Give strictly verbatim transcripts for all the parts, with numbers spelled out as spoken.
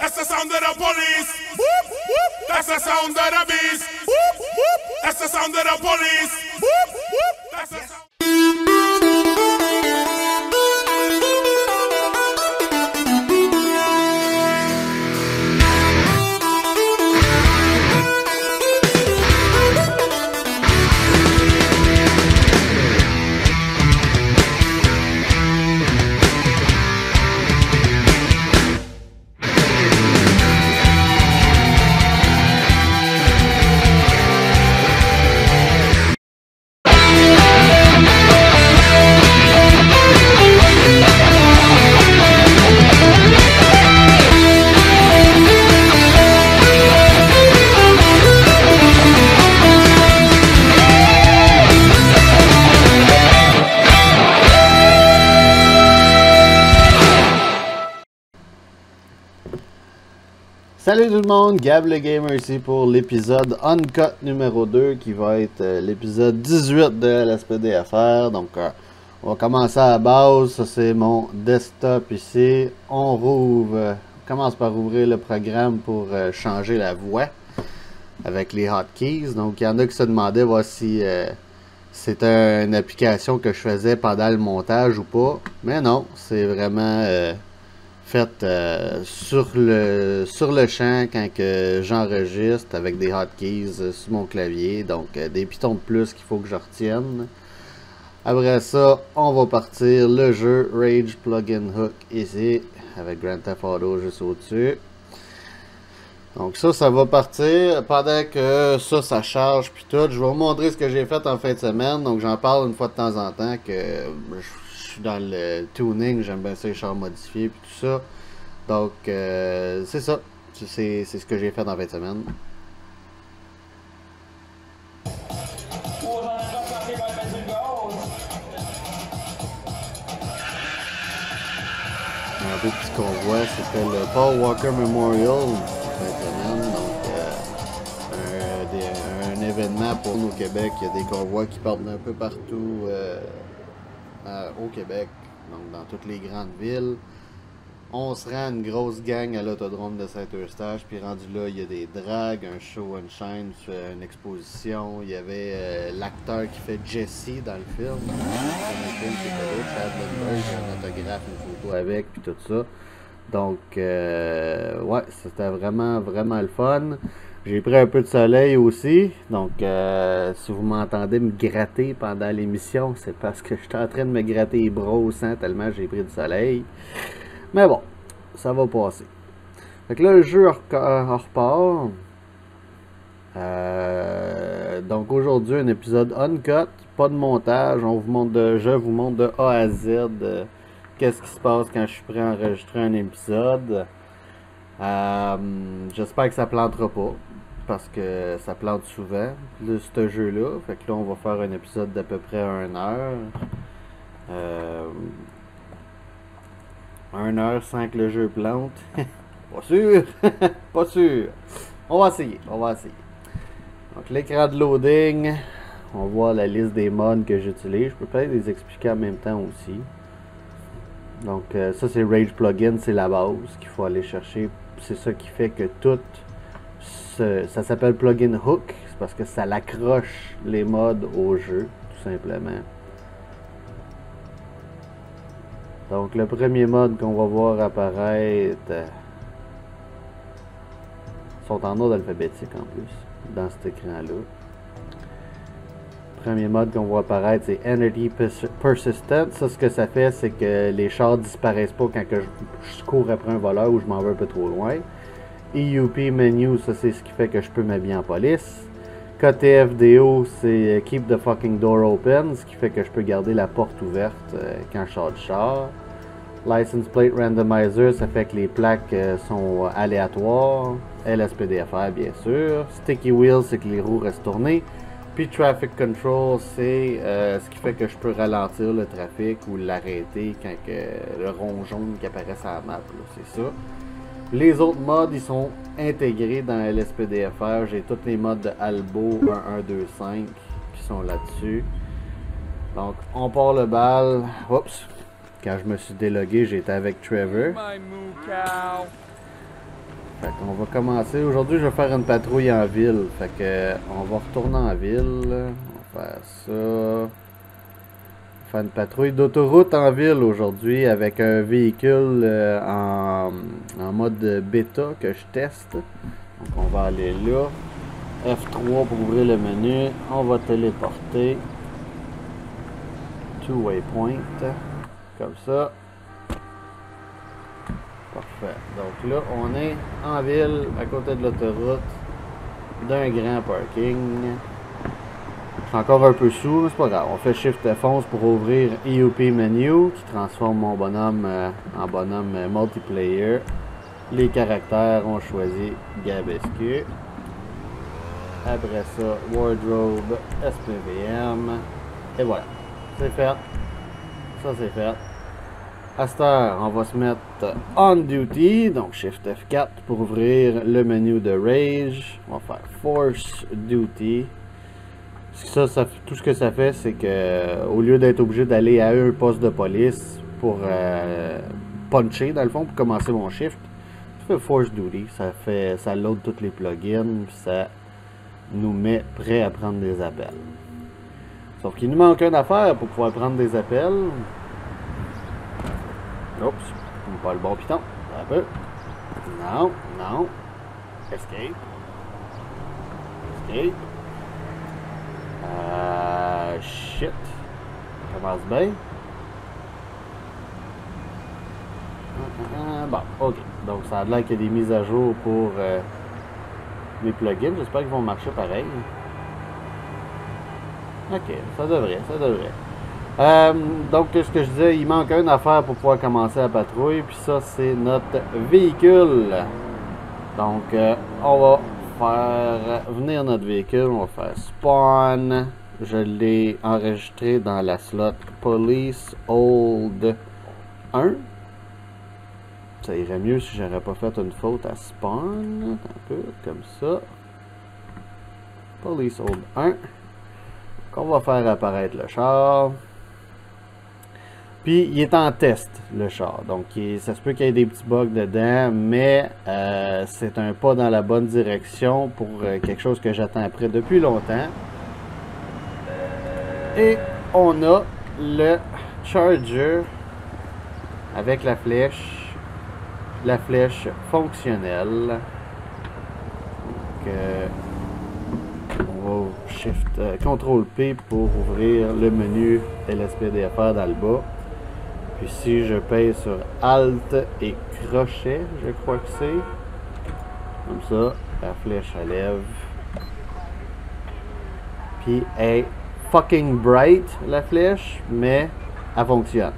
That's the sound of the police. Whoop, whoop. That's the sound of the beast. Whoop, whoop. That's the sound of the police. Whoop, whoop. That's the sound. Salut tout le monde, Gab le Gamer ici pour l'épisode Uncut numéro deux qui va être euh, l'épisode dix-huit de L S P D F R. Donc euh, on va commencer à la base, ça c'est mon desktop ici. On rouvre, euh, on commence par ouvrir le programme pour euh, changer la voix avec les hotkeys. Donc il y en a qui se demandaient voir si euh, c'était une application que je faisais pendant le montage ou pas. Mais non, c'est vraiment... Euh, fait euh, sur le sur le champ quand que j'enregistre avec des hotkeys euh, sur mon clavier, donc euh, des pitons de plus qu'il faut que je retienne. Après ça, on va partir le jeu Rage Plugin Hook ici avec Grand Theft Auto juste au-dessus. Donc ça, ça va partir pendant que ça, ça charge puis tout. Je vais vous montrer ce que j'ai fait en fin de semaine. Donc j'en parle une fois de temps en temps que je dans le tuning, j'aime bien ça, les chars modifiés puis tout ça. Donc euh, c'est ça, c'est ce que j'ai fait dans vingt semaines. Un peu ce qu'on voit, c'était le Paul Walker Memorial vingt semaines, donc euh, un, des, un événement pour nous au Québec. Il y a des convois qui partent d'un peu partout euh, Euh, au Québec, donc dans toutes les grandes villes. On se rend une grosse gang à l'autodrome de Saint-Eustache, puis rendu là, il y a des drags, un show and shine, une exposition. Il y avait euh, l'acteur qui fait Jesse dans le film, un autographe, une photo avec, puis tout ça. Donc, euh, ouais, c'était vraiment, vraiment le fun. J'ai pris un peu de soleil aussi, donc euh, si vous m'entendez me gratter pendant l'émission, c'est parce que j'étais en train de me gratter les bras au sang tellement j'ai pris du soleil. Mais bon, ça va passer. Fait que là, le jeu repart. Euh, donc aujourd'hui, un épisode uncut, pas de montage. On vous montre de, je vous montre de A à Z euh, qu'est-ce qui se passe quand je suis prêt à enregistrer un épisode. Euh, J'espère que ça plantera pas, parce que ça plante souvent, le, ce jeu-là. Fait que là, on va faire un épisode d'à peu près une heure. Euh, une heure sans que le jeu plante. Pas sûr! Pas sûr! On va essayer, on va essayer. Donc, l'écran de loading, on voit la liste des mods que j'utilise. Je peux peut-être les expliquer en même temps aussi. Donc, euh, ça, c'est Rage Plugin, c'est la base qu'il faut aller chercher. C'est ça qui fait que tout... Ça s'appelle Plugin Hook, c'est parce que ça l'accroche les modes au jeu, tout simplement. Donc le premier mode qu'on va voir apparaître, euh, sont en ordre alphabétique en plus, dans cet écran-là. Premier mode qu'on voit apparaître, c'est Energy Persistent. Ça, ce que ça fait, c'est que les chars disparaissent pas quand que je, je cours après un voleur ou je m'en vais un peu trop loin. E U P Menu, ça c'est ce qui fait que je peux m'habiller en police. K T F D O, c'est Keep the fucking door open, ce qui fait que je peux garder la porte ouverte euh, quand je sors du char. License Plate Randomizer, ça fait que les plaques euh, sont aléatoires. L S P D F R, bien sûr. Sticky Wheels, c'est que les roues restent tournées. Puis Traffic Control, c'est euh, ce qui fait que je peux ralentir le trafic ou l'arrêter quand que le rond jaune qui apparaît sur la map, c'est ça. Les autres modes, ils sont intégrés dans L S P D F R. J'ai tous les modes de Albo un un deux cinq qui sont là-dessus. Donc, on part le bal. Oups! Quand je me suis délogué, j'étais avec Trevor. Fait qu'on va commencer. Aujourd'hui, je vais faire une patrouille en ville. Fait que on va retourner en ville. On va faire ça. On va faire une patrouille d'autoroute en ville aujourd'hui avec un véhicule en, en mode bêta que je teste. Donc on va aller là. F trois pour ouvrir le menu. On va téléporter. Two waypoint. Comme ça. Parfait. Donc là, on est en ville, à côté de l'autoroute, d'un grand parking. Je suis encore un peu sous, c'est pas grave. On fait Shift F onze pour ouvrir E U P Menu, qui transforme mon bonhomme euh, en bonhomme euh, multiplayer. Les caractères, on choisit Gabescu. Après ça, Wardrobe S P V M. Et voilà. C'est fait. Ça, c'est fait. À cette heure, on va se mettre On Duty, donc Shift F quatre pour ouvrir le menu de Rage. On va faire Force Duty. Ça, ça, tout ce que ça fait, c'est que au lieu d'être obligé d'aller à un poste de police pour euh, puncher, dans le fond, pour commencer mon shift, je fais Force Duty. Ça fait, ça load tous les plugins, puis ça nous met prêt à prendre des appels. Sauf qu'il nous manque une affaire pour pouvoir prendre des appels. Oups, pas le bon piton. Un peu. Non, non. Escape. Escape. Euh, shit. Ça commence bien. Euh, bon, ok. Donc ça a l'air qu'il y a des mises à jour pour euh, mes plugins. J'espère qu'ils vont marcher pareil. Ok, ça devrait, ça devrait. Euh, donc ce que je disais, il manque une affaire pour pouvoir commencer la patrouille, puis ça c'est notre véhicule. Donc euh, on va faire venir notre véhicule, on va faire spawn. Je l'ai enregistré dans la slot police old un. Ça irait mieux si j'aurais pas fait une faute à spawn, un peu comme ça. Police old un. Qu'on va faire apparaître le char. Puis, il est en test, le char. Donc, il, ça se peut qu'il y ait des petits bugs dedans, mais euh, c'est un pas dans la bonne direction pour euh, quelque chose que j'attends après depuis longtemps. Et on a le Charger avec la flèche, la flèche fonctionnelle. Donc, euh, on va Shift euh, Ctrl P pour ouvrir le menu L S P D F R dans le bas. Puis si je paye sur Alt et crochet, je crois que c'est. Comme ça, la flèche à lèvres. Puis elle est fucking bright, la flèche, mais elle fonctionne.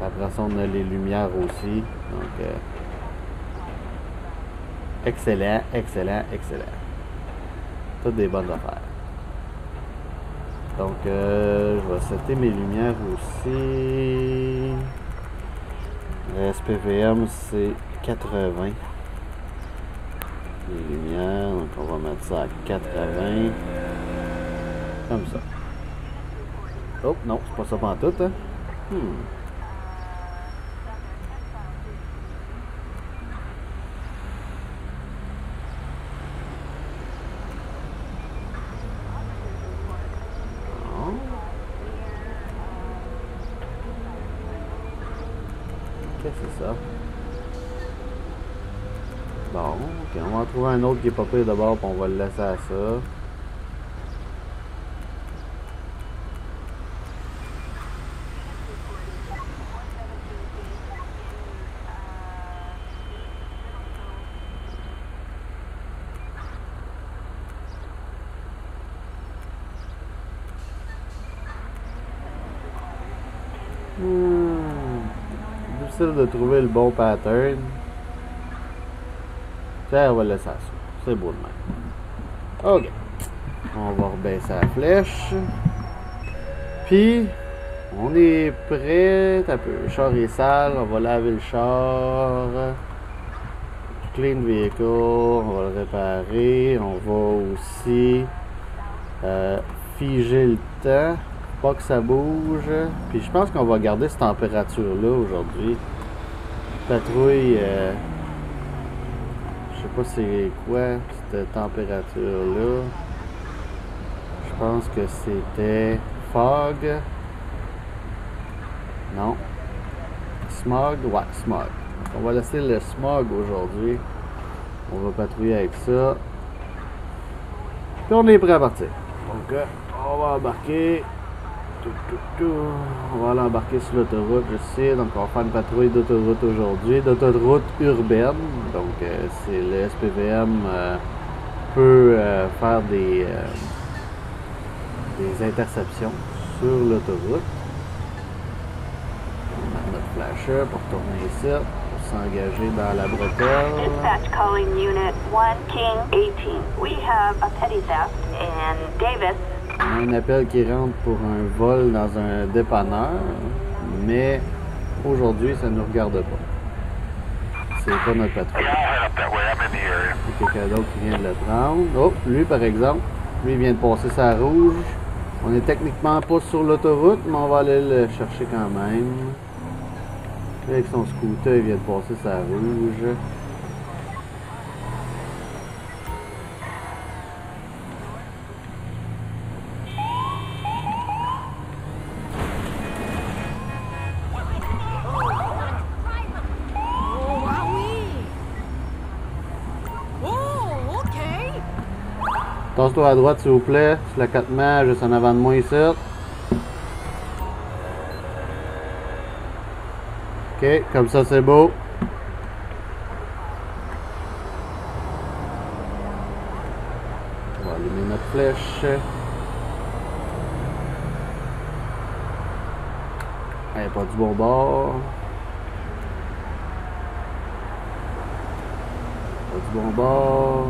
Après ça, on a les lumières aussi. Donc, euh, excellent, excellent, excellent. Toutes des bonnes affaires. Donc, euh, je vais setter mes lumières aussi. Le S P V M, c'est quatre-vingts. Les lumières, donc on va mettre ça à quatre-vingts. Comme ça. Oh, non, c'est pas ça pantoute, hein? Hmm. Un autre qui est pas pire d'abord, puis on va le laisser à ça. Hmm. Difficile de trouver le bon pattern. On va laisser ça. C'est beau de même. Ok. On va rebaisser la flèche. Puis, on est prêt. Un peu. Le char est sale. On va laver le char. Clean vehicle. On va le réparer. On va aussi euh, figer le temps. Pas que ça bouge. Puis, je pense qu'on va garder cette température-là aujourd'hui. Patrouille. Euh, Je sais pas c'est quoi cette température-là. Je pense que c'était fog. Non. Smog? Ouais, smog. On va laisser le smog aujourd'hui. On va patrouiller avec ça. Puis on est prêt à partir. Donc, on va embarquer. Tout, tout, tout. On va l'embarquer sur l'autoroute, je sais. Donc, on va faire une patrouille d'autoroute aujourd'hui. D'autoroute urbaine. Donc, euh, c'est le S P V M euh, peut euh, faire des, euh, des interceptions sur l'autoroute. On a notre flasher pour tourner ça. Engagé dans la bretelle. Dispatch calling unit one King eighteen. We have a petty theft in Davis. Un appel qui rentre pour un vol dans un dépanneur, mais aujourd'hui ça ne nous regarde pas. C'est pas notre patrouille. Il y a quelqu'un d'autre qui vient de le prendre. Oh, lui par exemple, lui vient de passer sa rouge. On est techniquement pas sur l'autoroute, mais on va aller le chercher quand même. Avec son scooter, il vient de passer sa rouge. Tourne-toi à droite, s'il vous plaît. Sur la quatre mains, juste en avant de moi, ici. Ok, comme ça c'est beau. On va allumer notre flèche. Elle n'est pas du bon bord. Pas du bon bord.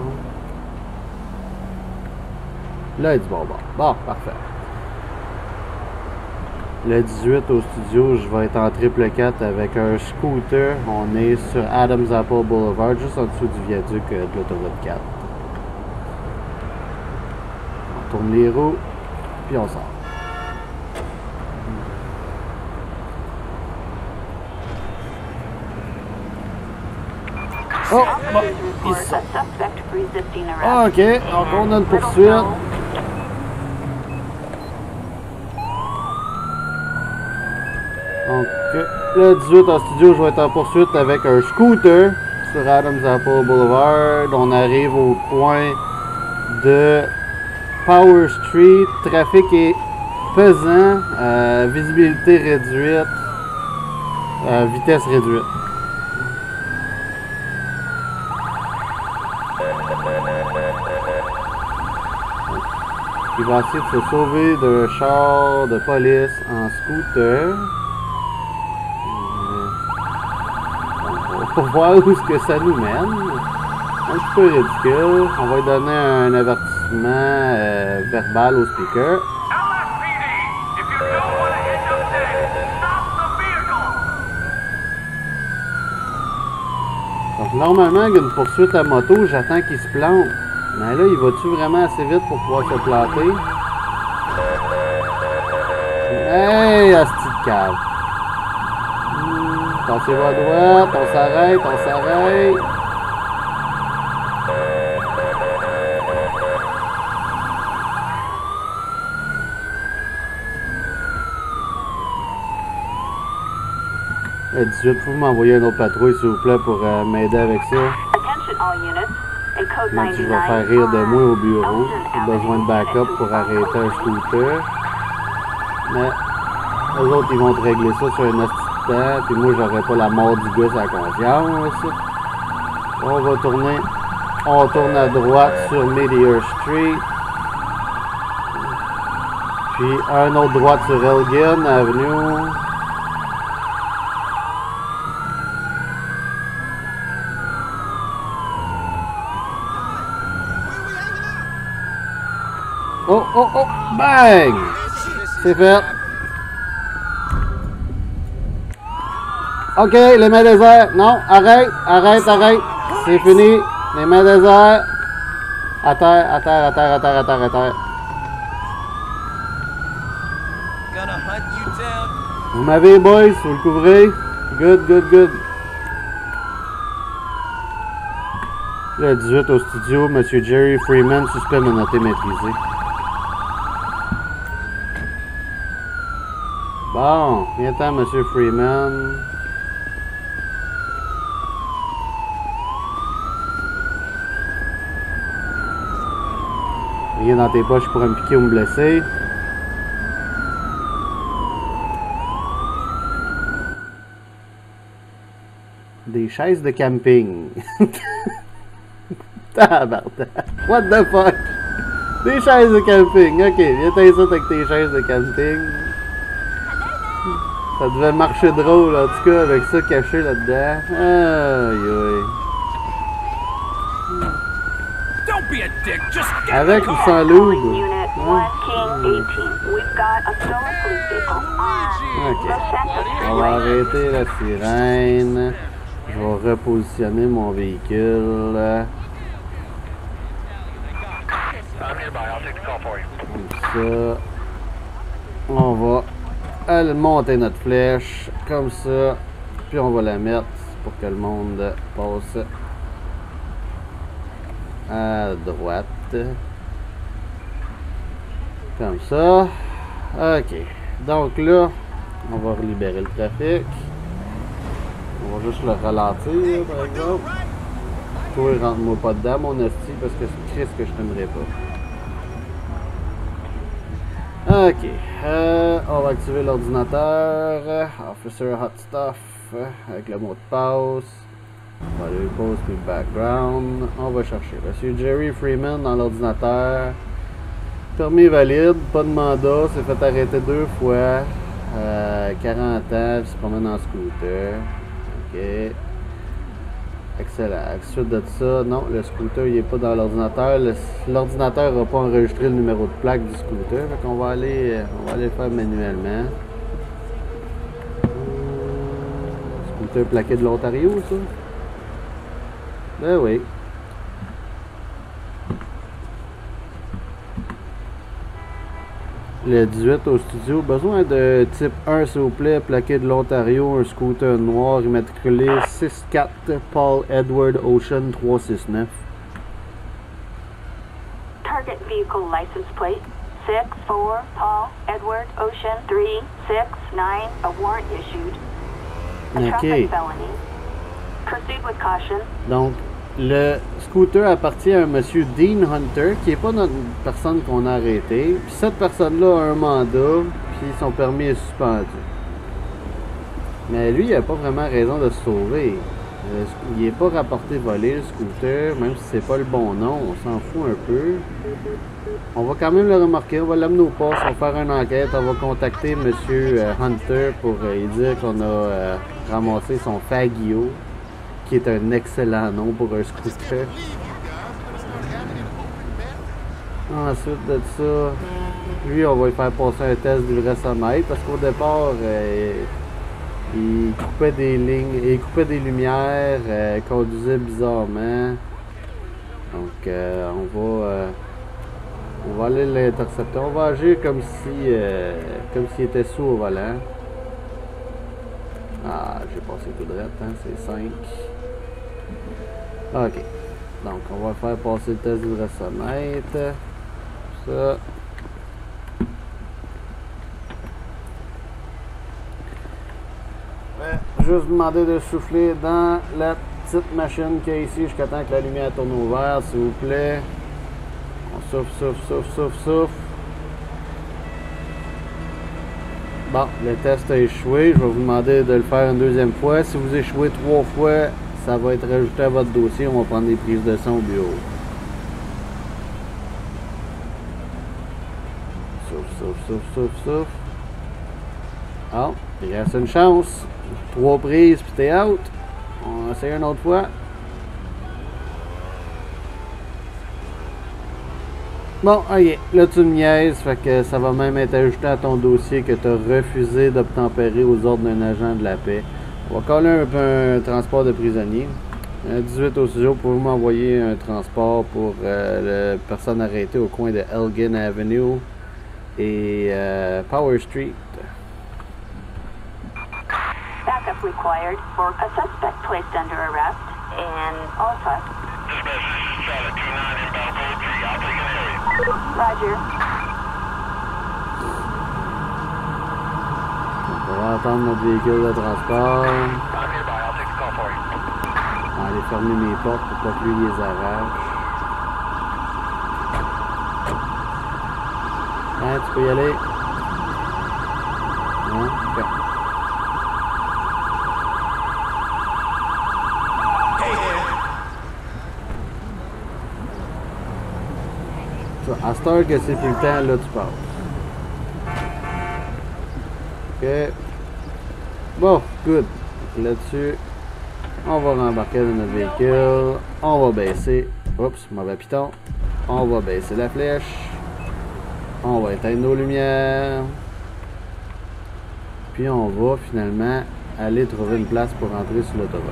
Là, elle est du bon bord. Bon, parfait. Le dix-huit au studio, je vais être en triple quatre avec un scooter. On est sur Adams Apple Boulevard, juste en dessous du viaduc de l'autoroute quatre. On tourne les roues, puis on sort. Oh! Bon, il sort. Ah, ok, donc on a une poursuite. Donc, le dix-huit en studio, je vais être en poursuite avec un scooter sur Adams Apple Boulevard. On arrive au point de Power Street. Trafic est pesant, euh, visibilité réduite, euh, vitesse réduite. Il va essayer de se sauver d'un char de police en scooter. Pour voir où est-ce que ça nous mène. Un petit peu ridicule. On va lui donner un avertissement euh, verbal au speaker. Donc normalement, il y a une poursuite à moto, j'attends qu'il se plante. Mais là, il va-tu vraiment assez vite pour pouvoir se planter? Hey, asti de cave! Pensez-vous à droite, on s'arrête, on s'arrête. Le dix-huit, vous m'envoyez une autre patrouille, s'il vous plaît, pour euh, m'aider avec ça. Même si je vais faire rire de moi au bureau, j'ai besoin de backup pour arrêter un scooter. Mais eux autres, ils vont te régler ça sur un asti. Puis moi j'aurais pas la mort du gars à conscience. On va tourner. On tourne à droite sur Meteor Street. Puis un autre droite sur Elgin Avenue. Oh oh oh! Bang! C'est fait! Ok, les mains désertes. Non, arrête, arrête, arrête. C'est fini. Les mains désertes. À terre, à terre, à terre, à terre, à terre, à terre. Vous m'avez, boys, vous le couvrez. Good, good, good. Le dix-huit au studio, M. Jerry Freeman, suspect menotté maîtrisé. Bon, viens-t'en, M. Freeman. Rien dans tes poches pour me piquer ou me blesser. Des chaises de camping. What the fuck? Des chaises de camping. Ok, viens t'insulter avec tes chaises de camping. Ça devait marcher drôle en tout cas avec ça caché là-dedans. Aïe aïe. Avec ou sans loup? Ok. On va arrêter la sirène. Je vais repositionner mon véhicule. Comme ça. On va aller monter notre flèche. Comme ça. Puis on va la mettre pour que le monde passe à droite. Comme ça. Ok. Donc là, on va libérer le trafic. On va juste le ralentir, par exemple. Toi, rentre-moi pas dedans, mon hostie, parce que c'est triste que je t'aimerais pas. Ok. Euh, on va activer l'ordinateur. Officer Hot Stuff. Avec le mot de passe. On va lui poser le background. On va chercher Monsieur Jerry Freeman dans l'ordinateur. Permis valide, pas de mandat. S'est fait arrêter deux fois. Euh, quarante ans, il se promène en scooter. Ok. Excellent. Ensuite de ça, non, le scooter il n'est pas dans l'ordinateur. L'ordinateur n'a pas enregistré le numéro de plaque du scooter. Donc on va aller, on va aller le faire manuellement. Le scooter plaqué de l'Ontario, ça? Ben oui. Le dix-huit au studio, besoin de type un s'il vous plaît, plaqué de l'Ontario, un scooter noir immatriculé six quatre Paul Edward Ocean trois six neuf. Target vehicle license plate six four Paul Edward Ocean three six nine, a warrant issued. A traffic felony. Proceed with caution. Donc le scooter appartient à un monsieur Dean Hunter, qui n'est pas notre personne qu'on a arrêtée. Puis cette personne-là a un mandat, puis son permis est suspendu. Mais lui, il n'a pas vraiment raison de se sauver. Euh, il n'est pas rapporté voler le scooter, même si c'est pas le bon nom, on s'en fout un peu. On va quand même le remarquer, on va l'amener au poste, on va faire une enquête, on va contacter monsieur euh, Hunter pour euh, lui dire qu'on a euh, ramassé son Fagio, qui est un excellent nom pour un scooter. Ensuite de ça, lui on va lui faire passer un test d'ivresse à maître parce qu'au départ euh, il coupait des lignes, il coupait des lumières, euh, conduisait bizarrement. Donc euh, on va euh, on va aller l'intercepter, on va agir comme si euh, comme s'il était sous au volant. Ah, j'ai passé tout droit, hein, c'est cinq. Ok, donc on va faire passer le test du rassomètre. Ça. Juste demander de souffler dans la petite machine qu'il y a ici jusqu'à temps que la lumière tourne au vert, s'il vous plaît. On souffle, souffle, souffle, souffle, souffle. Bon, le test a échoué. Je vais vous demander de le faire une deuxième fois. Si vous échouez trois fois, ça va être rajouté à votre dossier. On va prendre des prises de son au bureau. Sauf, sauf, sauf, sauf, sauf. Ah, il reste une chance. Trois prises, puis t'es out. On essaie une autre fois. Bon, ok, là tu me niaises, fait que ça va même être ajouté à ton dossier que tu as refusé d'obtempérer aux ordres d'un agent de la paix. On va coller un peu un transport de prisonniers. dix-huit au studio, pouvez-vous m'envoyer un transport pour euh, la personne arrêtée au coin de Elgin Avenue et euh, Power Street? Backup required for a suspect placed under arrest and also dispatch, this is Charlie two nine inbound Gold Tree. I'll take an area. Roger. On pourra attendre notre véhicule de transport. I'm nearby, I'll take the call for you. On va aller fermer mes portes pour pas que lui les arrache. Hein, tu peux y aller? Non? Ok. À cette heure que c'est plus le temps, là tu passes. Ok. Bon, good. Là-dessus, on va rembarquer dans notre véhicule. On va baisser. Oups, mauvais piton. On va baisser la flèche. On va éteindre nos lumières. Puis on va finalement aller trouver une place pour rentrer sur l'autoroute.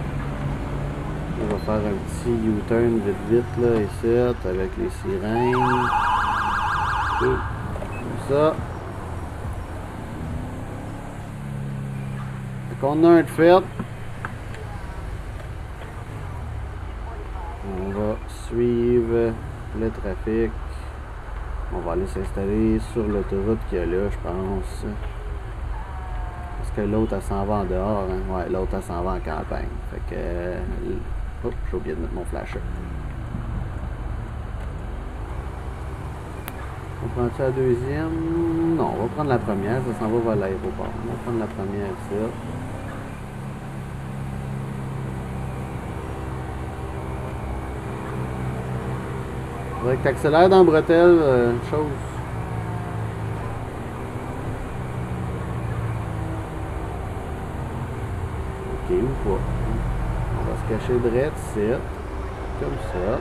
On va faire un petit U-turn vite vite là, ici, avec les sirènes. Comme ça. Fait qu'on a un de fait. On va suivre le trafic. On va aller s'installer sur l'autoroute qu'il y a là, je pense. Parce que l'autre, elle s'en va en dehors. Hein? Ouais, l'autre, elle s'en va en campagne. Fait que... Oh, j'ai oublié de mettre mon flasher. On prend-tu la deuxième? Non, on va prendre la première. Ça s'en va vers l'aéroport. On va prendre la première ici. Il faudrait que tu accélères dans bretelle, euh, une chose. Ok, ou pas. On va se cacher de droite, ici. Comme ça.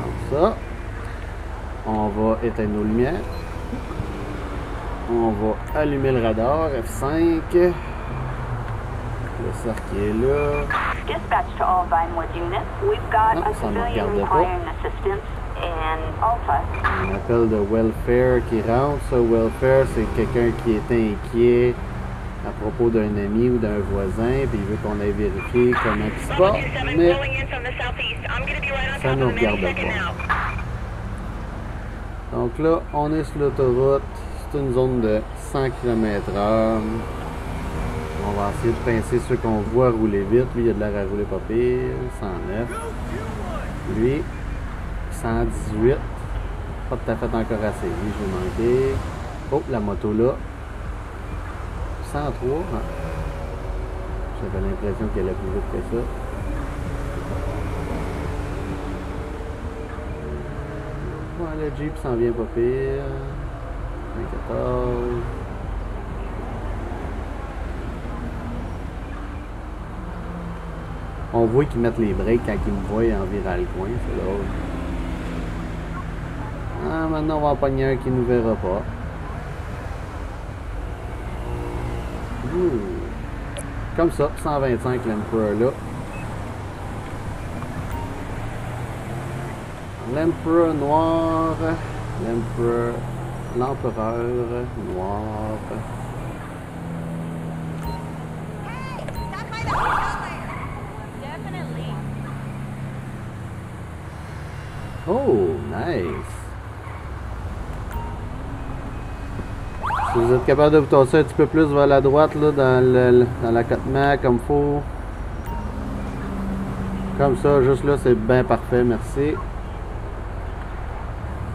Comme ça. On va éteindre nos lumières. On va allumer le radar, F cinq. Le cercle est là. Dispatch to all Vinewood units. We've got non, a civilian requiring assistance in Alpha. On appelle de welfare qui rentre. Ça, welfare, c'est quelqu'un qui est inquiet à propos d'un ami ou d'un voisin, puis il veut qu'on aille vérifier comment il se porte, mais ça ne nous regarde pas. Donc là, on est sur l'autoroute. C'est une zone de cent kilomètres heure. On va essayer de pincer ceux qu'on voit rouler vite. Lui, il a de l'air à rouler pas pire. cent neuf. Lui, cent dix-huit. Pas tout à fait encore assez. Lui, je vais manquer. Oh, la moto là. cent trois. Hein? J'avais l'impression qu'elle allait plus vite que ça. Ouais, le Jeep s'en vient pas pire. vingt-quatorze. On voit qu'ils mettent les breaks quand ils me voient en virer à le coin, c'est drôle. Ah, maintenant on va en pogner un qui ne nous verra pas. Ouh. Comme ça, cent vingt-cinq l'Emperor là. L'Emperor noir. L'Emperor. L'Empereur noir. Oh, nice! Si vous êtes capable de vous tasser un petit peu plus vers la droite, là, dans, le, dans l'accotement, comme il faut. Comme ça, juste là, c'est bien parfait, merci.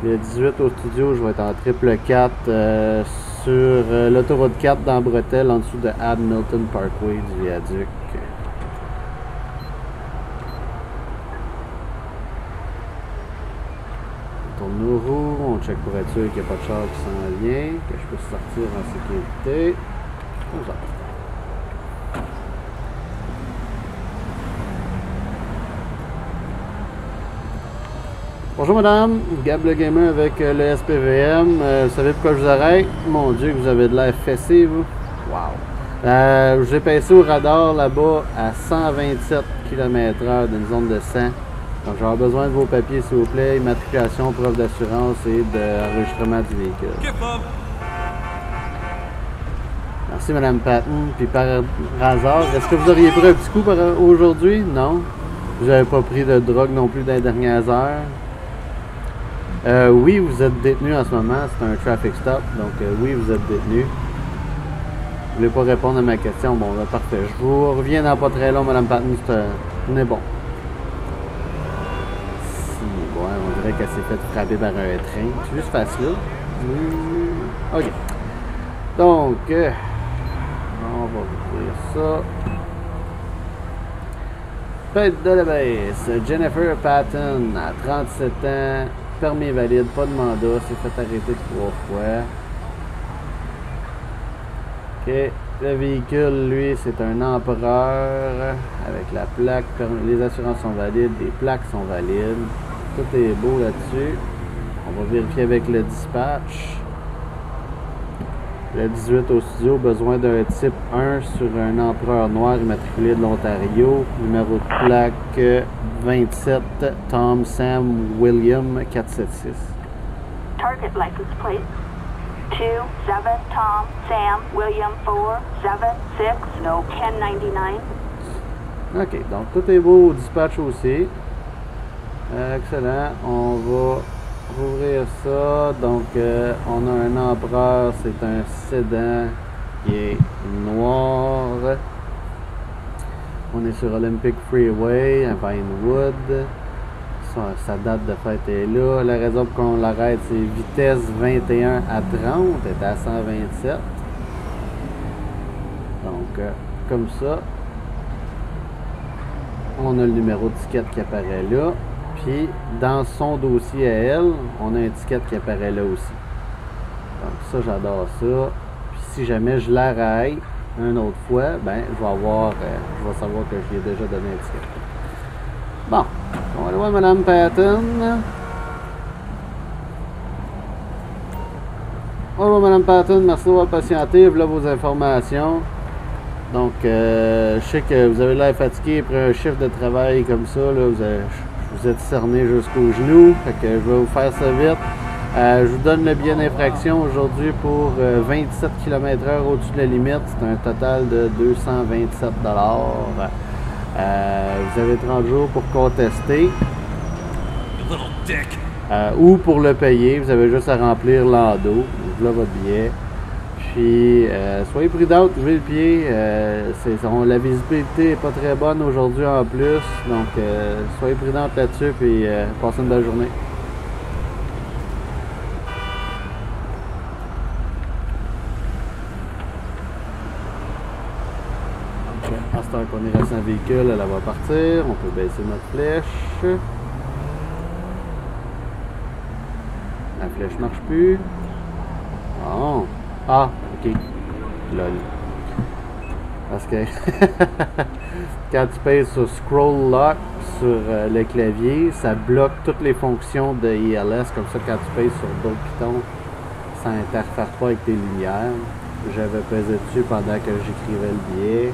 Le dix-huit au studio, je vais être en triple quatre euh, sur euh, l'autoroute quatre dans Bretelle, en dessous de Hamilton Parkway du viaduc. On check pour être sûr qu'il n'y a pas de char qui s'en vient, que je puisse sortir en sécurité. Comme ça. Bonjour madame, Gab le Gamer avec le S P V M. Euh, vous savez pourquoi je vous arrête? Mon Dieu, vous avez de l'air fessé, vous. Wow. Euh, J'ai passé au radar là-bas à cent vingt-sept kilomètres heure d'une zone de cent. Donc, j'aurai besoin de vos papiers, s'il vous plaît, immatriculation, preuve d'assurance et d'enregistrement du véhicule. Merci Madame Patton. Puis par hasard, est-ce que vous auriez pris un petit coup aujourd'hui? Non. J'avais pas pris de drogue non plus dans les dernières heures. Euh, oui, vous êtes détenu en ce moment. C'est un traffic stop. Donc euh, oui, vous êtes détenu. Vous voulez pas répondre à ma question? Bon, là, parfait. Je vous reviens dans pas très long, Madame Patton. On est bon. Si, bon, on dirait qu'elle s'est fait frapper par un train. Tu veux que je fasse là? Mmh. Ok. Donc, euh, on va ouvrir ça. Fête de la baisse. Jennifer Patton, à trente-sept ans, permis valide, pas de mandat, s'est fait arrêter trois fois. Ok, le véhicule, lui, c'est un empereur avec la plaque. Les assurances sont valides, les plaques sont valides. Tout est beau là-dessus. On va vérifier avec le dispatch. Le dix-huit au studio, besoin d'un type un sur un empereur noir immatriculé de l'Ontario. Numéro de plaque vingt-sept Tom Sam William quatre cent soixante-six. Target license plate vingt-sept Tom Sam William quatre cent soixante-six, no mille quatre-vingt-dix-neuf. Ok, donc tout est beau au dispatch aussi. Euh, excellent, on va ouvrir ça. Donc euh, on a un empereur, c'est un sédan qui est noir. On est sur Olympic Freeway à Pinewood. Ça, sa date de fête est là. La raison pour qu'on l'arrête, c'est vitesse vingt et un à trente, elle est à cent vingt-sept. Donc euh, comme ça on a le numéro de ticket qui apparaît là. Puis, dans son dossier à elle, on a un ticket qui apparaît là aussi. Donc ça, j'adore ça. Puis si jamais je l'arrête une autre fois, ben je vais avoir, euh, je vais savoir que je lui ai déjà donné un ticket. Bon, on va aller voir Madame Patton. Bonjour Madame Patton, merci d'avoir patienté. Voilà vos informations. Donc, euh, je sais que vous avez l'air fatigué après un chiffre de travail comme ça, là, vous avez... Vous êtes cerné jusqu'aux genoux, fait que je vais vous faire ça vite. Euh, je vous donne le billet d'infraction aujourd'hui pour euh, vingt-sept kilomètres heure au-dessus de la limite. C'est un total de deux cent vingt-sept dollars. Euh, vous avez trente jours pour contester euh, ou pour le payer. Vous avez juste à remplir l'endos. Là, votre billet. Puis, euh, soyez prudents, trouvez le pied. Euh, on, la visibilité n'est pas très bonne aujourd'hui en plus. Donc, euh, soyez prudents là-dessus et euh, passez une belle journée. Okay. À ce temps qu'on est resté en véhicule, elle va partir. On peut baisser notre flèche. La flèche ne marche plus. Bon. Ah, ok. Lol. Parce que quand tu pèses sur Scroll Lock sur euh, le clavier, ça bloque toutes les fonctions de I L S. Comme ça, quand tu pèses sur d'autres pitons, ça n'interfère pas avec tes lumières. J'avais pesé dessus pendant que j'écrivais le billet.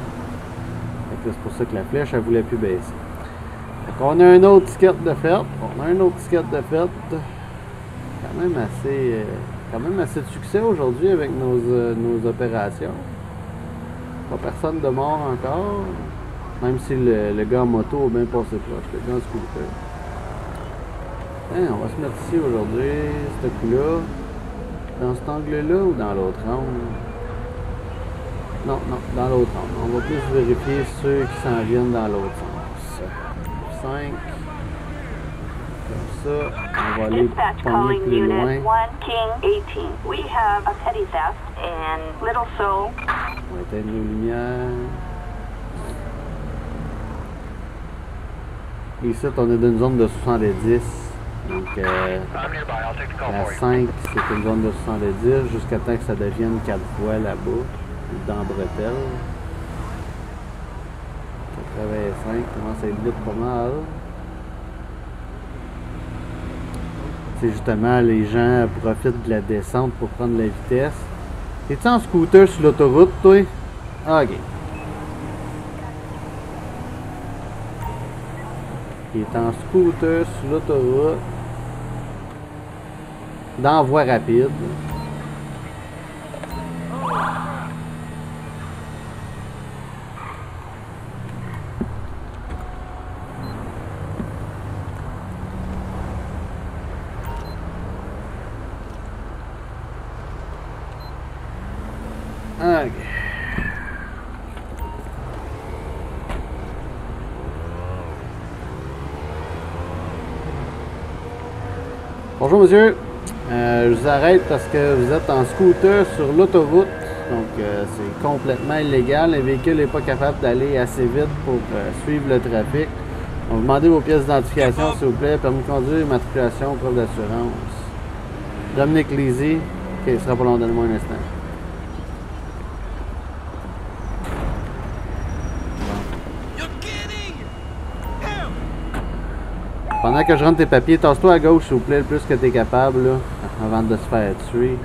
C'est pour ça que la flèche, elle voulait plus baisser. On a un autre ticket de fête. On a un autre ticket de fête. Quand même assez... Euh, Quand même assez de succès aujourd'hui avec nos, euh, nos opérations. Pas personne de mort encore. Même si le, le gars en moto a bien passé proche. Le gars en scooter. Hein, on va se mettre ici aujourd'hui, ce coup-là. Dans cet angle-là ou dans l'autre angle? Non, non, dans l'autre angle. On va plus vérifier ceux qui s'en viennent dans l'autre sens. cinq. Ça, on va aller pogner plus loin. On va éteindre nos lumières. Ici, on est dans une zone de soixante-dix. Donc, euh, la cinq, c'est une zone de soixante-dix jusqu'à temps que ça devienne quatre voies là-bas, dans Bretel. quatre-vingt-cinq, commence à être vite pas mal. C'est justement, les gens profitent de la descente pour prendre la vitesse. T'es-tu en scooter sur l'autoroute, toi? Ah, ok. Il est en scooter sur l'autoroute. Dans voie rapide. Okay. Bonjour monsieur, euh, je vous arrête parce que vous êtes en scooter sur l'autoroute, donc euh, c'est complètement illégal, le véhicule n'est pas capable d'aller assez vite pour euh, suivre le trafic. On vous demande vos pièces d'identification s'il vous plaît, permis de conduire, matriculation, preuve d'assurance. Dominique Lizé, ok, ce sera pas long, donnez-moi un instant. Pendant que je rentre tes papiers, tasse-toi à gauche s'il vous plaît, le plus que tu es capable, là, avant de se faire tuer.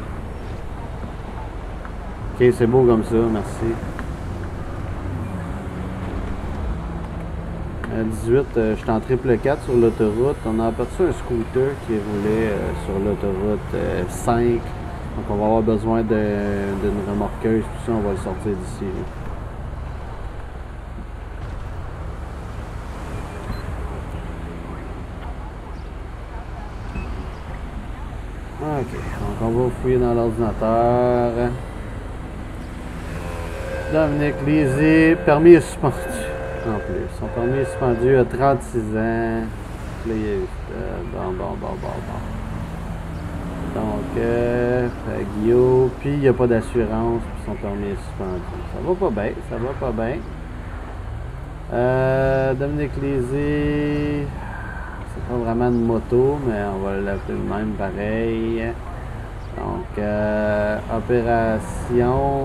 Ok, c'est beau comme ça, merci. À dix-huit, euh, je suis en triple quatre sur l'autoroute. On a aperçu un scooter qui roulait euh, sur l'autoroute euh, cinq. Donc on va avoir besoin d'une remorqueuse, tout ça, on va le sortir d'ici. On va fouiller dans l'ordinateur. Dominique Lizé, permis est suspendu. En plus, son permis est suspendu à trente-six ans. Là, il est bon, bon, bon, bon, bon. Donc, euh, Fagio, puis il n'y a pas d'assurance, puis son permis est suspendu. Ça va pas bien, ça va pas bien. Euh, Dominique Lizé, c'est pas vraiment une moto, mais on va l'appeler le même pareil. Donc, euh, opération,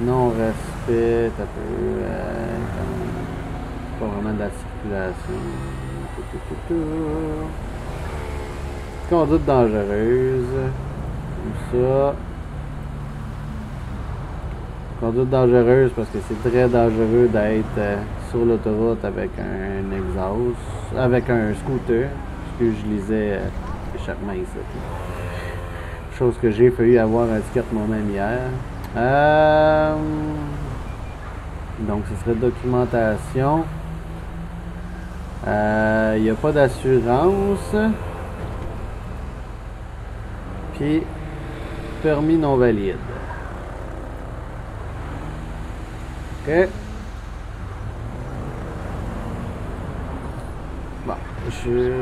non-respect, ça peut être pas vraiment de la circulation. Tout, tout, tout, tout. Conduite dangereuse, comme ça. Conduite dangereuse parce que c'est très dangereux d'être euh, sur l'autoroute avec un exhaust, avec un scooter, parce que je lisais... Euh, échappement ici. Chose que j'ai failli avoir un ticket moi-même hier. Euh, donc ce serait documentation. Il euh, n'y a pas d'assurance. Puis permis non valide. Ok. Je vais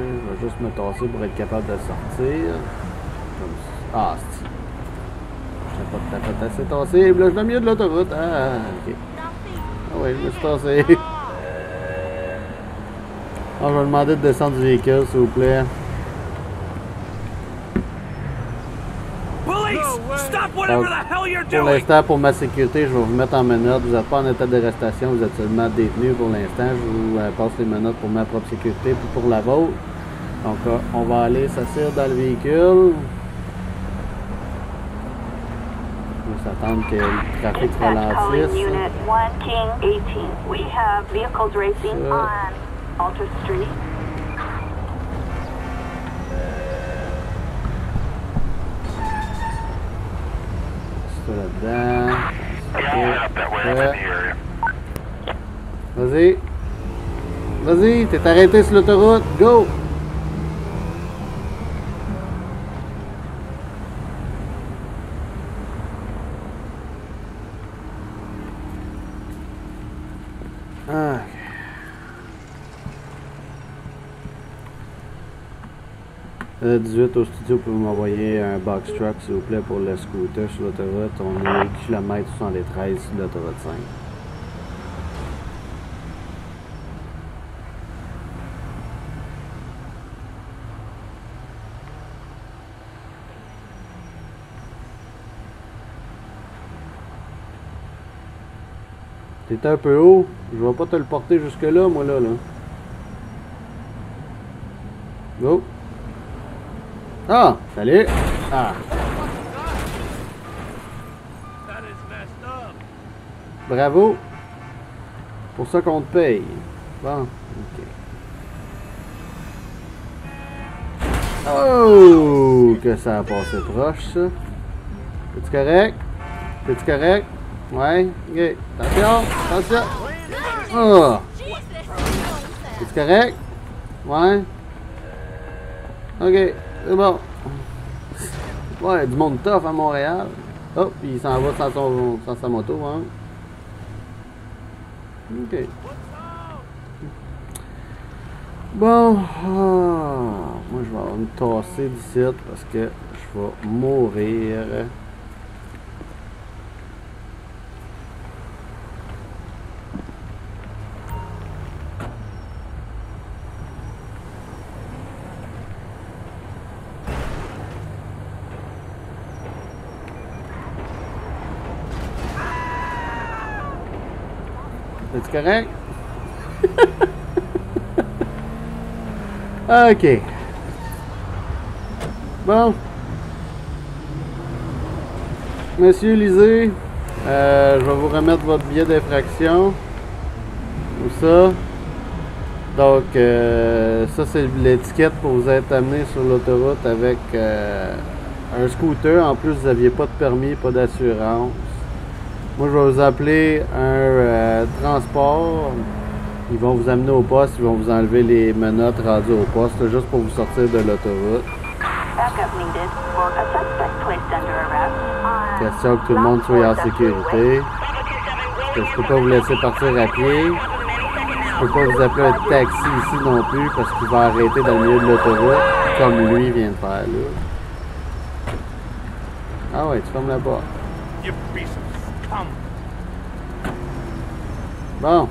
juste me tasser pour être capable de sortir. Ah, c'est... Je n'ai pas assez tassé. Là, je suis au milieu de l'autoroute. Ah, ok. Ah oui, je me suis tassé. Ah, je vais demander de descendre du véhicule, s'il vous plaît. Donc, pour l'instant, pour ma sécurité, je vais vous mettre en menottes. Vous n'êtes pas en état d'arrestation, vous êtes seulement détenu pour l'instant. Je vous euh, passe les menottes pour ma propre sécurité puis pour la vôtre. Donc, euh, on va aller s'asseoir dans le véhicule. On va s'attendre que le trafic ralentisse. Là-dedans. Vas-y. Vas-y, t'es arrêté sur l'autoroute. Go! Ah. dix-huit au studio, pour m'envoyer un box truck s'il vous plaît pour le scooter sur l'autoroute. On est kilomètre soixante-treize sur l'autoroute cinq. T'es un peu haut, je vais pas te le porter jusque là, moi là là. Go! Ah! Salut! Ah! Bravo! Pour ça qu'on te paye. Bon, ok. Oh! Que ça a passé proche, ça. Es-tu correct? Es-tu correct? Ouais? Ok. Attention! Attention! Oh! Es-tu correct? Ouais? Ok. C'est bon. Ouais, du monde tough à Montréal. Hop, il s'en va sans, son, sans sa moto, hein. Ok. Bon, oh, moi je vais avoir une tassée d'ici parce que je vais mourir. C'est correct? Ok. Bon. Monsieur Lizé, euh, je vais vous remettre votre billet d'infraction. Ou ça. Donc, euh, ça c'est l'étiquette pour vous être amené sur l'autoroute avec euh, un scooter. En plus, vous n'aviez pas de permis, pas d'assurance. Moi, je vais vous appeler un euh, transport. Ils vont vous amener au poste, ils vont vous enlever les menottes rendues au poste, juste pour vous sortir de l'autoroute. Question que tout le monde soit en sécurité. Je ne peux pas vous laisser partir à pied. Je ne peux pas vous appeler un taxi ici non plus, parce qu'il va arrêter dans le milieu de l'autoroute, comme lui vient de faire là. Ah ouais, tu fermes la porte. Bon,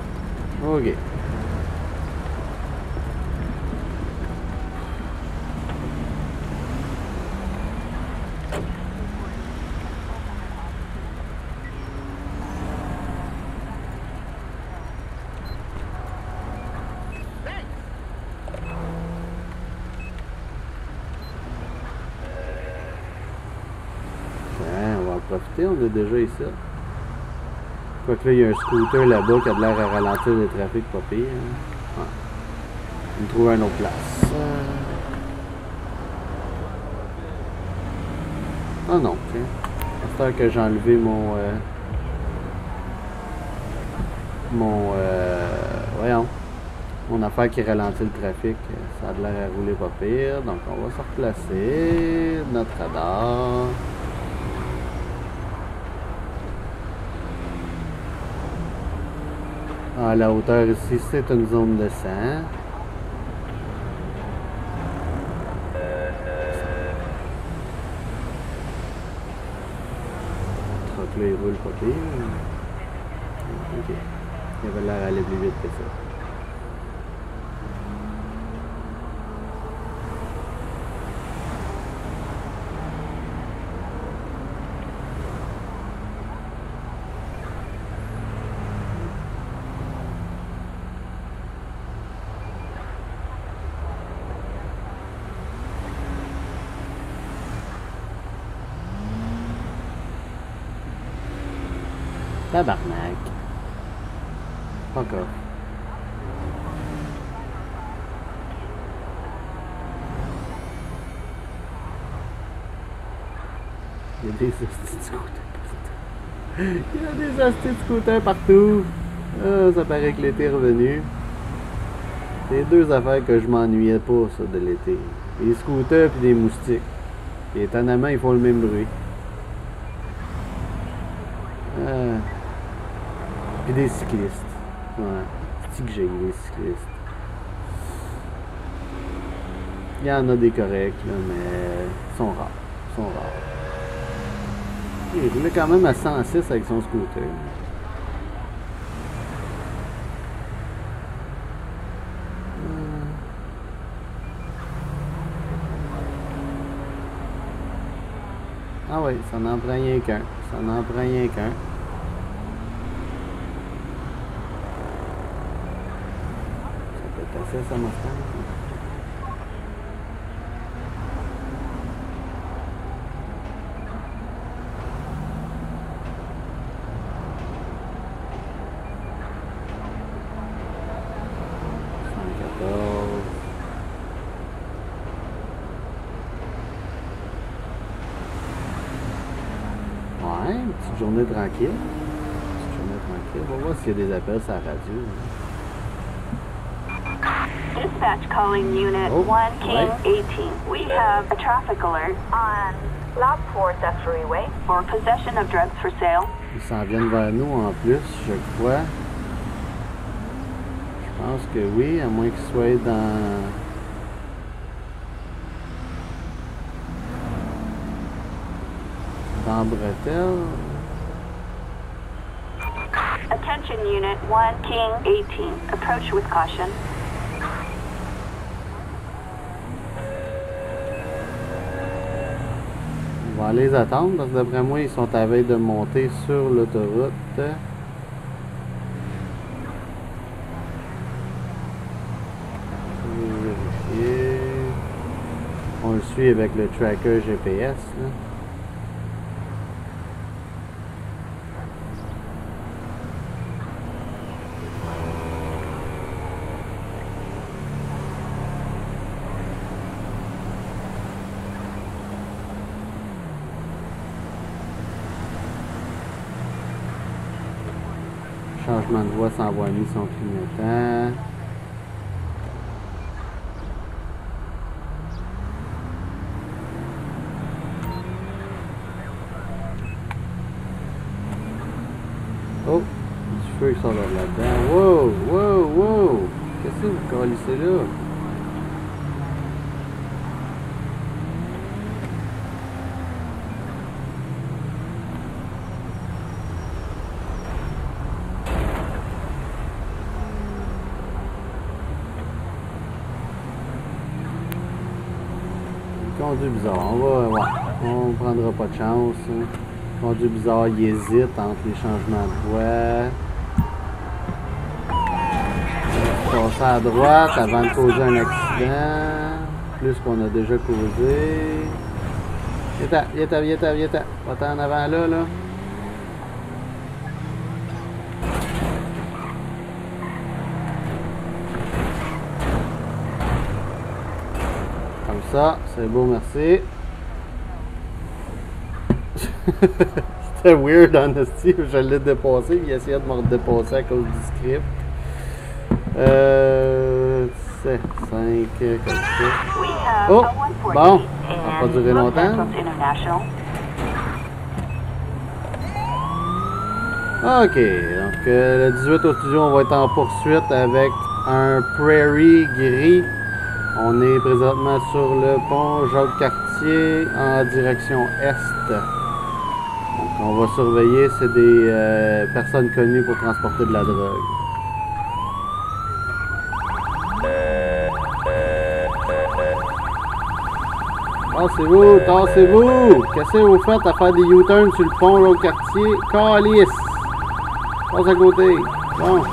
ok. On est déjà ici. Quoi que là, il y a un scooter là-bas qui a de l'air à ralentir le trafic, pas pire. Ah. On trouve un autre place. Ah non, tiens. J'espère que j'ai enlevé mon... Euh, mon... Euh, voyons. Mon affaire qui ralentit le trafic. Ça a de l'air à rouler pas pire. Donc on va se replacer. Notre radar... À la hauteur ici, c'est une zone de sang. Le truc là, il roule pas pire. Ok. Il avait l'air d'aller plus vite que ça. Tabarnak. Pas grave. Il y a des astis de scooters partout. Il y a des astis de scooters partout. Oh, ça paraît que l'été est revenu. C'est deux affaires que je m'ennuyais pas, ça, de l'été. Des scooters et des moustiques. Et étonnamment, ils font le même bruit. Euh... Puis des cyclistes. Ouais. C'est-tu que j'ai eu des cyclistes? Il y en a des corrects, là, mais ils sont rares. Ils sont rares. Il roulait quand même à cent six avec son scooter. Ah ouais, ça n'en prend rien qu'un. Ça n'en prend rien qu'un. Ça m'a ouais, petite journée tranquille. Petite journée tranquille. On va voir s'il y a des appels sur la radio. Hein. Dispatch calling unit one King eighteen. We have a traffic alert on Ils s'en viennent vers nous en plus, je crois. Je pense que oui, à moins qu'ils soient dans... dans Bretel. Attention unit one King eighteen. Approach with caution. On va les attendre parce que d'après moi ils sont à veille de monter sur l'autoroute. On le suit avec le tracker G P S là. Changement de voie sans voie ni son clignotant. Oh, du feu qui sort de là-dedans. Wow, wow, wow! Qu'est-ce que vous collissez là? Conduit bizarre, on va voir. On prendra pas de chance. Hein. Conduit bizarre, il hésite entre les changements de voie. On passe à droite avant de causer un accident. Plus qu'on a déjà causé. Viens-t'en, viens-t'en, viens-t'en, viens-t'en. Pas en avant là, là. Ça, c'est beau, merci. C'était weird, honesty. Je l'ai dépassé, puis il essayait de me dépasser à cause du script. Euh. sept, cinq, comme ça. Oh! Bon! Ça n'a pas duré longtemps. Ok, donc euh, le dix-huit au studio, on va être en poursuite avec un Prairie gris. On est présentement sur le pont Jacques Cartier en direction est. Donc on va surveiller, c'est des euh, personnes connues pour transporter de la drogue. Tassez-vous, tassez-vous! Qu'est-ce que vous faites à faire des U-turns sur le pont Jacques Cartier? Calice! Passe à côté! Bon!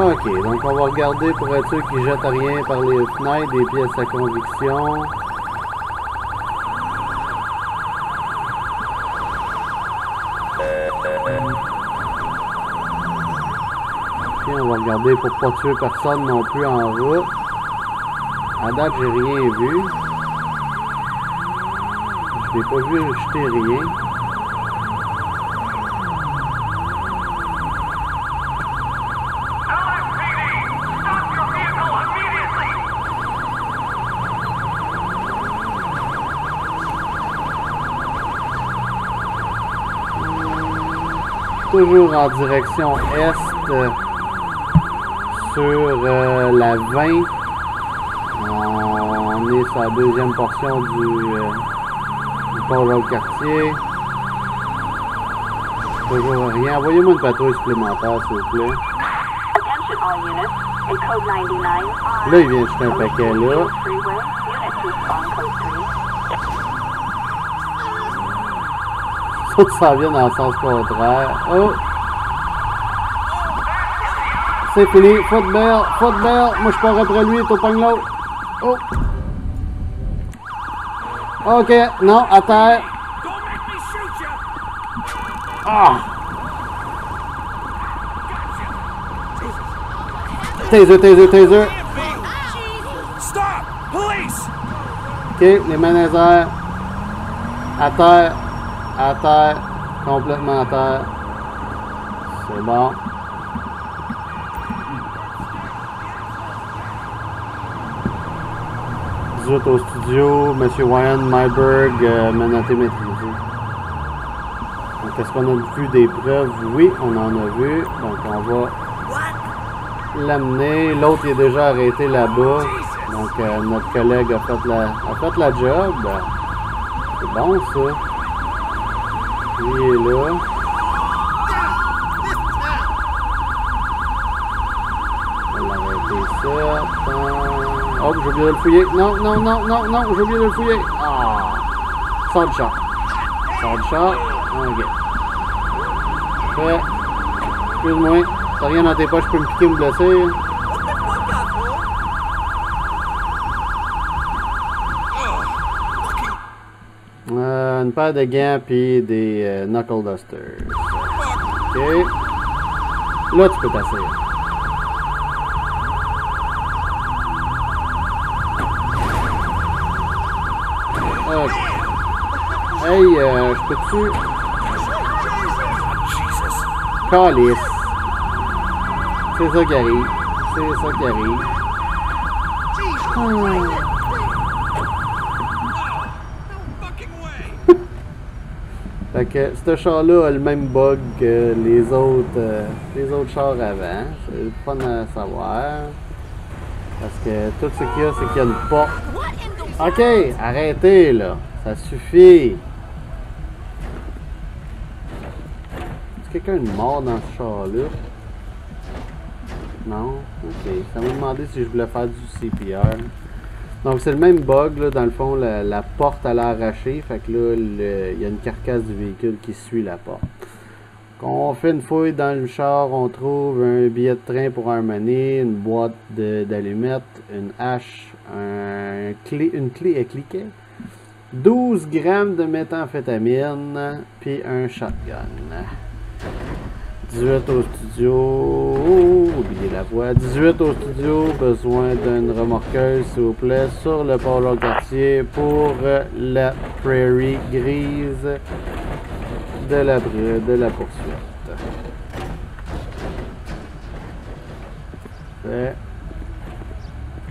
Ok, donc on va regarder pour être sûr qu'ils jettent rien par les fenêtres, des pièces à conviction. Ok, on va regarder pour pas tuer personne non plus en route. À date, j'ai rien vu. Je n'ai pas vu jeter rien. Toujours en direction est euh, sur euh, la vingt. On est sur la deuxième portion du, euh, du Pont-Jacques-Cartier. Toujours rien. Envoyez-moi une patrouille supplémentaire, s'il vous plaît. Là, il vient jeter un paquet là. Ça vient dans le sens contraire. Oh! C'est fini. Football! Football! Moi, je pars après lui. T'as pogné l'autre. Oh! Ok. Non, à terre. Ah! Taser, taser, taser. Ok, les managers. À terre. À terre, complètement à terre. C'est bon. conduite au studio, M. Wayne Myberg euh, menotté maîtrisé. Donc, est-ce qu'on a vu des preuves? Oui, on en a vu. Donc, on va l'amener. L'autre est déjà arrêté là-bas. Donc, euh, notre collègue a fait la, a fait la job. C'est bon, ça. Il est là. Oh, j'ai oublié de le fouiller. Non, non, non, non, non, j'ai oublié de le fouiller. Ah! Sors du char. Sors du char. Ok. Fait. Excuse-moi. T'as rien dans tes poches, je peux me piquer ou me blesser. Euh, une paire de gants puis des euh, knuckle dusters. Ok. Là, tu peux t'asseoir. Okay. Hey, euh, je peux-tu... Calice. C'est ça qui arrive. C'est ça qui arrive. Hmm. Fait que ce char-là a le même bug que les autres, euh, les autres chars avant. C'est pas mal à savoir. Parce que tout ce qu'il y a, c'est qu'il y a une porte. Ok, arrêtez là, ça suffit. Est-ce que quelqu'un est mort dans ce char-là? Non? Ok, ça m'a demandé si je voulais faire du C P R. Donc c'est le même bug, là, dans le fond, la, la porte elle a arraché, fait que là, le, il y a une carcasse du véhicule qui suit la porte. Quand on fait une fouille dans le char, on trouve un billet de train pour un monnaie, une boîte d'allumettes, une hache, Un clé, une clé à cliquer, douze grammes de méthamphétamine, puis un shotgun. dix-huit au studio, oh, oubliez la voie. dix-huit au studio, besoin d'une remorqueuse s'il vous plaît, sur le Paul Walker pour la prairie grise de la, de la poursuite.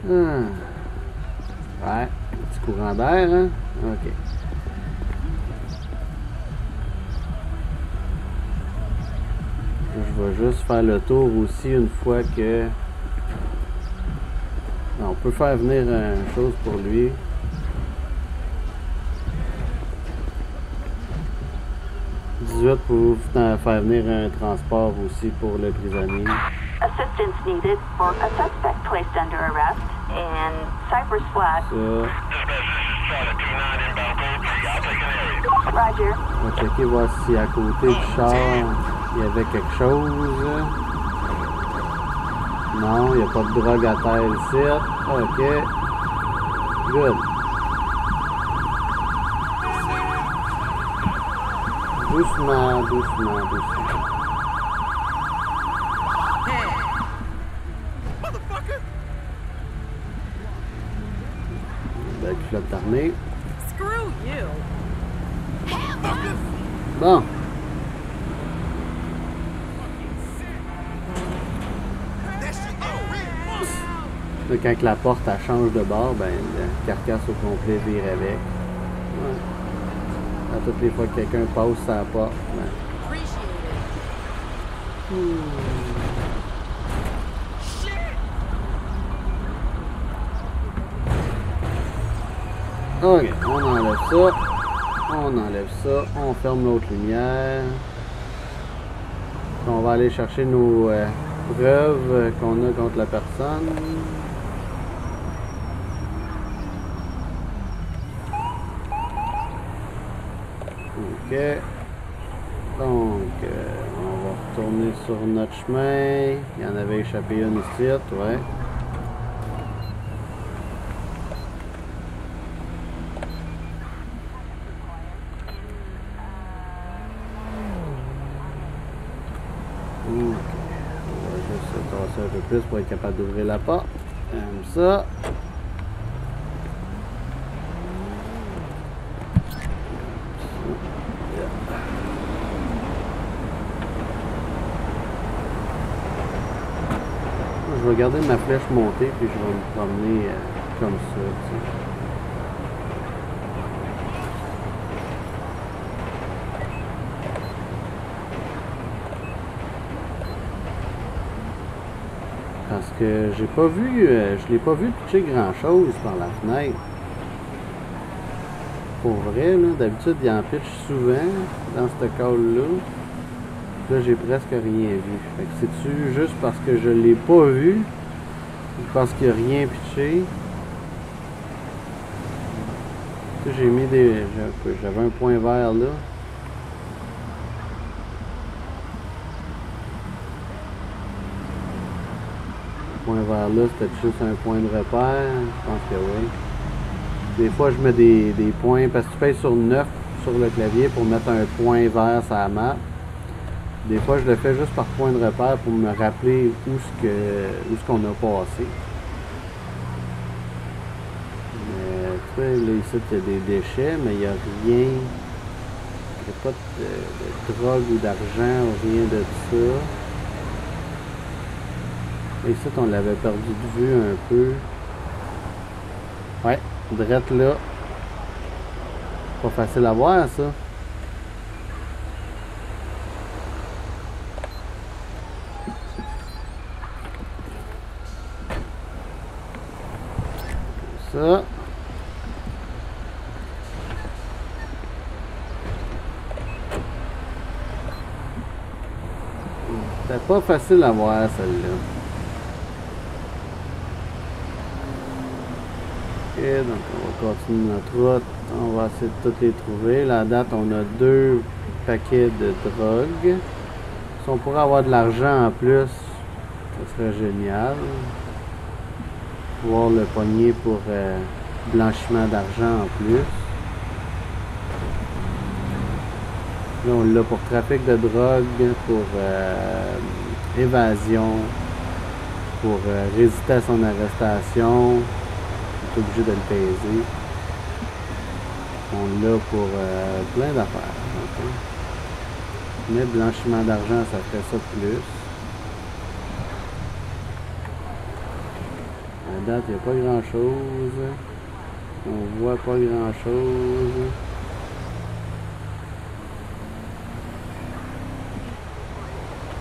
Hum. Ouais, un petit courant d'air, hein? Ok. Je vais juste faire le tour aussi une fois que... Non, on peut faire venir une chose pour lui. dix-huit pour faire venir un transport aussi pour le prisonnier. Assistance needed for a suspect placed under arrest. And Cypress Flat. Ça. Roger. On va checker voir si à côté du char il y avait quelque chose. Non, il n'y a pas de drogue à terre ici. Ok. Good. Doucement, doucement, doucement. D'armée. Bon. Donc, quand la porte elle change de bord, ben la carcasse au complet vire avec. Ouais. À toutes les fois que quelqu'un passe sa porte. Ben. Hmm. Ok, on enlève ça, on enlève ça, on ferme l'autre lumière. On va aller chercher nos euh, preuves qu'on a contre la personne. Ok, donc euh, on va retourner sur notre chemin. Il y en avait échappé une ici, ouais. Plus pour être capable d'ouvrir la porte comme ça. Je vais garder ma flèche montée puis je vais me promener comme ça, tu sais. parce que j'ai pas vu, euh, je l'ai pas vu toucher grand-chose par la fenêtre. Pour vrai, là, d'habitude, il en pitch souvent dans cette cale-là. Là, j'ai presque rien vu. Fait que c'est-tu juste parce que je l'ai pas vu, parce qu'il n'y a rien pitché? J'ai mis des... J'avais un point vert là. Le point vert là, c'était juste un point de repère. Je pense que oui. Des fois, je mets des, des points... Parce que tu payes sur neuf sur le clavier pour mettre un point vert sur la map. Des fois, je le fais juste par point de repère pour me rappeler où ce que où ce qu'on a passé. Là, ici, il y a des déchets, mais il n'y a rien. Il n'y a pas de, de drogue ou d'argent ou rien de ça. Ici, on l'avait perdu de vue un peu. Ouais, drette là. Pas facile à voir, ça. Ça. C'était pas facile à voir celle-là. Ok, donc on va continuer notre route. On va essayer de toutes les trouver. Là, à date, on a deux paquets de drogue. Si on pourrait avoir de l'argent en plus, ce serait génial. Pouvoir le pogner pour euh, blanchiment d'argent en plus. Là, on l'a pour trafic de drogue, pour euh, évasion, pour euh, résister à son arrestation. On est obligé de le peser. On l'a pour euh, plein d'affaires. Okay. Mais blanchiment d'argent, ça fait ça plus. À date, il n'y a pas grand-chose. On voit pas grand-chose.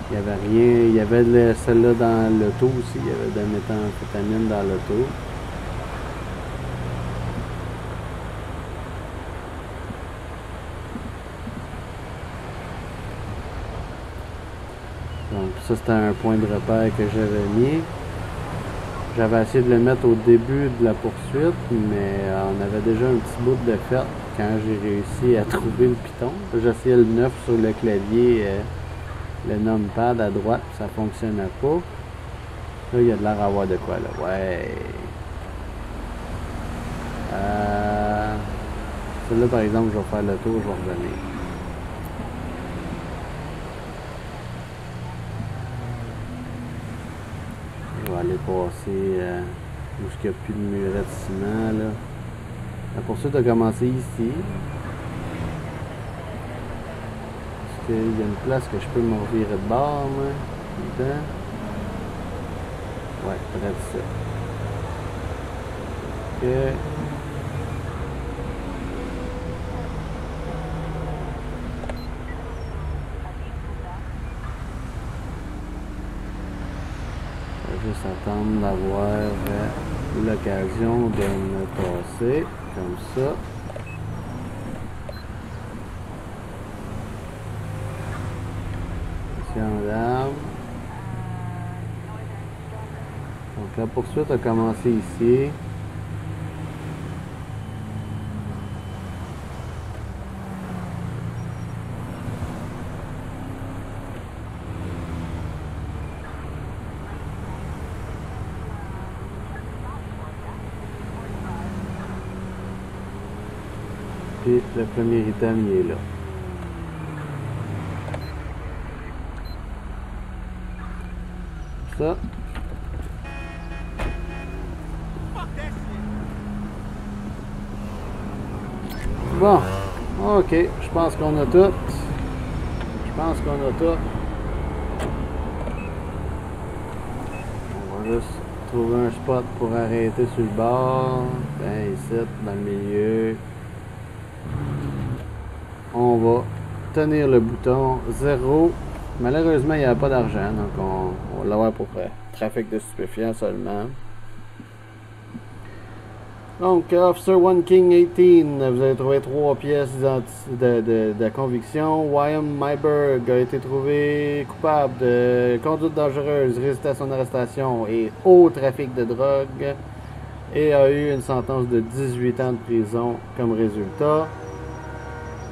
Il n'y avait rien, il y avait celle-là dans l'auto aussi, il y avait de la méthamphétamine dans l'auto. Donc ça c'était un point de repère que j'avais mis. J'avais essayé de le mettre au début de la poursuite, mais on avait déjà un petit bout de fête quand j'ai réussi à trouver le piton. J'essayais le neuf sur le clavier. Euh, Le numpad à droite, ça fonctionnait pas. Là, il y a de l'air à avoir de quoi là. Ouais. Euh, Celui-là, par exemple, je vais faire le tour, je vais revenir. Je vais aller passer euh, où il n'y a plus de muret de ciment là. La poursuite a commencé ici. Il y a une place que je peux me revirer de bord, moi, dedans. Ouais, près de ça. Ok. Je vais juste attendre d'avoir l'occasion de me passer comme ça. Donc la poursuite a commencé ici. Puis le premier item il est là. Ça. Bon, ok, je pense qu'on a tout. Je pense qu'on a tout. On va juste trouver un spot pour arrêter sur le bord. Ben, ici, dans le milieu. On va tenir le bouton zéro. Malheureusement, il n'y a pas d'argent, donc on, on va l'avoir pour près. trafic de stupéfiants seulement. Donc, Officer One King eighteen, vous avez trouvé trois pièces de, de, de conviction. Wayne Myberg a été trouvé coupable de conduite dangereuse, résistation d'arrestation et haut trafic de drogue, et a eu une sentence de dix-huit ans de prison comme résultat.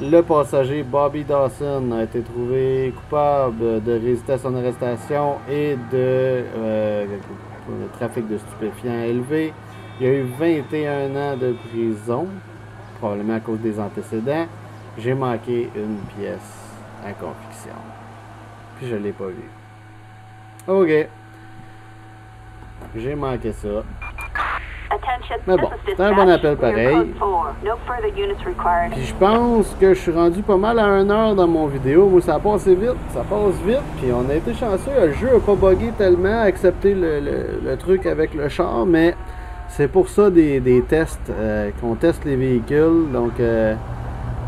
Le passager Bobby Dawson a été trouvé coupable de résistation d'arrestation et de, euh, de trafic de stupéfiants élevé. Il y a eu vingt et un ans de prison, probablement à cause des antécédents. J'ai manqué une pièce à conviction. Puis je ne l'ai pas vue. Ok. J'ai manqué ça. Mais bon, c'est un bon appel pareil. Puis je pense que je suis rendu pas mal à une heure dans mon vidéo. Moi, ça passe vite, ça passe vite. Puis on a été chanceux, le jeu n'a pas bugué tellement, accepté le, le, le truc avec le char. Mais c'est pour ça des, des tests, euh, qu'on teste les véhicules. Donc, euh,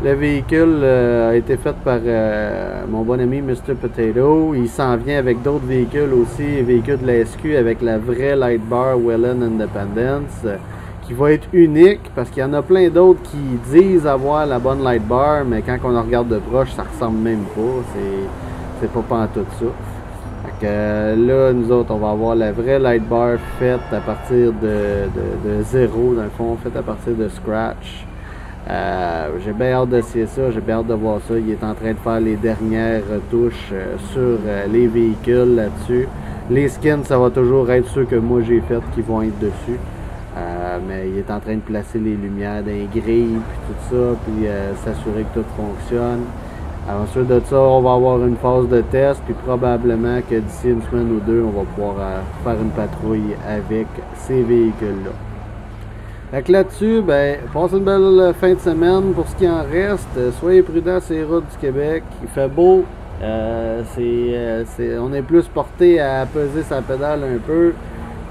le véhicule euh, a été fait par euh, mon bon ami monsieur Potato. Il s'en vient avec d'autres véhicules aussi, véhicules de la S Q avec la vraie light bar Whelan Independence, euh, qui va être unique parce qu'il y en a plein d'autres qui disent avoir la bonne light bar, mais quand on en regarde de proche, ça ressemble même pas. C'est pas pantoute ça. Fait que, euh, là, nous autres, on va avoir la vraie light bar faite à partir de, de, de zéro, dans le fond, faite à partir de scratch. Euh, j'ai bien hâte d'essayer ça, j'ai bien hâte de voir ça. Il est en train de faire les dernières retouches euh, sur euh, les véhicules là-dessus. Les skins, ça va toujours être ceux que moi j'ai fait qui vont être dessus. Euh, mais il est en train de placer les lumières dans les grilles, puis tout ça, puis euh, s'assurer que tout fonctionne. Alors, ensuite de ça, on va avoir une phase de test, puis probablement que d'ici une semaine ou deux, on va pouvoir euh, faire une patrouille avec ces véhicules-là. Fait que là-dessus, ben, passez une belle fin de semaine. Pour ce qui en reste, soyez prudents sur les routes du Québec. Il fait beau. Euh, c'est, euh, c'est, on est plus porté à peser sa pédale un peu.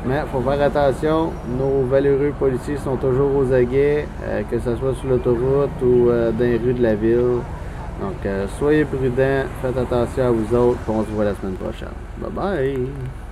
Mais il faut faire attention. Nos valeureux policiers sont toujours aux aguets, euh, que ce soit sur l'autoroute ou euh, dans les rues de la ville. Donc, euh, soyez prudents. Faites attention à vous autres. On se voit la semaine prochaine. Bye bye!